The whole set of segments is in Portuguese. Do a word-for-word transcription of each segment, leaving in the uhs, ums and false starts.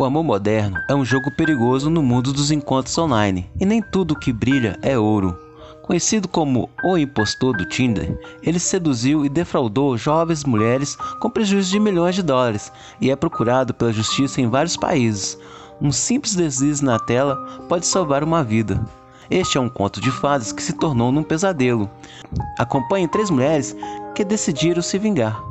O amor moderno é um jogo perigoso no mundo dos encontros online, e nem tudo que brilha é ouro. Conhecido como o impostor do Tinder, ele seduziu e defraudou jovens mulheres com prejuízo de milhões de dólares e é procurado pela justiça em vários países. Um simples deslize na tela pode salvar uma vida. Este é um conto de fadas que se tornou num pesadelo. Acompanhe três mulheres que decidiram se vingar.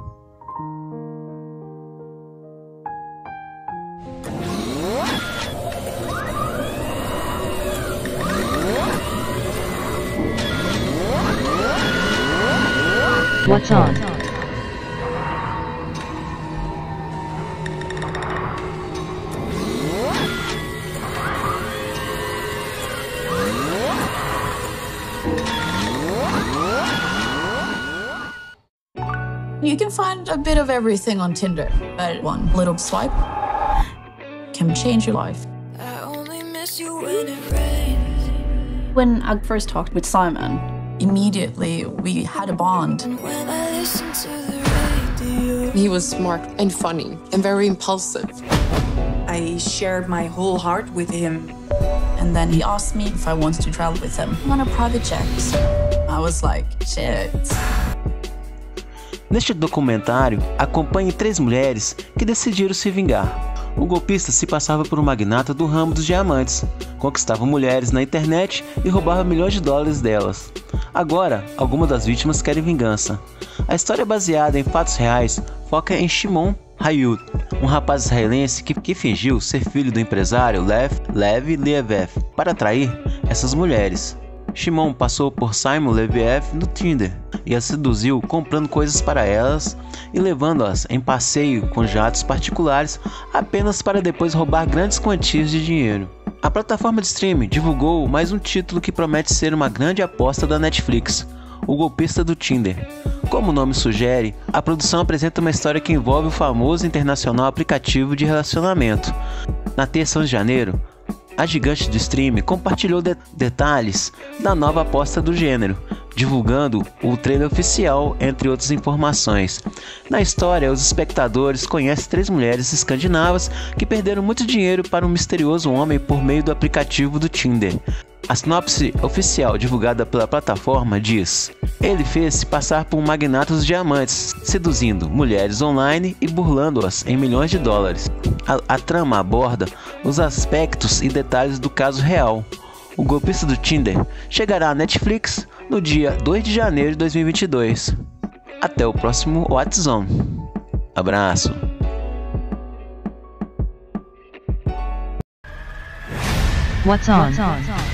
What's on? You can find a bit of everything on Tinder, but one little swipe can change your life. I only miss you when it rains. When I first talked with Simon, immediately we had a bond. He was smart and funny and very impulsive. I shared my whole heart with him, and then he asked me if I wanted to travel with him on a private jet. I was like, shit. Neste documentário, acompanhe três mulheres que decidiram se vingar. O golpista se passava por um magnata do ramo dos diamantes, conquistava mulheres na internet e roubava milhões de dólares delas. Agora, algumas das vítimas querem vingança. A história baseada em fatos reais foca em Shimon Hayut, um rapaz israelense que, que fingiu ser filho do empresário Lev Leviev para atrair essas mulheres. Shimon passou por Simon Leviev no Tinder e as seduziu comprando coisas para elas e levando-as em passeio com jatos particulares apenas para depois roubar grandes quantias de dinheiro. A plataforma de streaming divulgou mais um título que promete ser uma grande aposta da Netflix, o golpista do Tinder. Como o nome sugere, a produção apresenta uma história que envolve o famoso internacional aplicativo de relacionamento. Na terça de janeiro, a gigante do streaming compartilhou de detalhes da nova aposta do gênero, divulgando o trailer oficial, entre outras informações. Na história, os espectadores conhecem três mulheres escandinavas que perderam muito dinheiro para um misterioso homem por meio do aplicativo do Tinder. A sinopse oficial divulgada pela plataforma diz: ele fez-se passar por um magnata dos diamantes, seduzindo mulheres online e burlando-as em milhões de dólares. A, a trama aborda os aspectos e detalhes do caso real. O golpista do Tinder chegará à Netflix no dia dois de janeiro de dois mil e vinte e dois. Até o próximo WhatsApp. Abraço. What's on? What's on?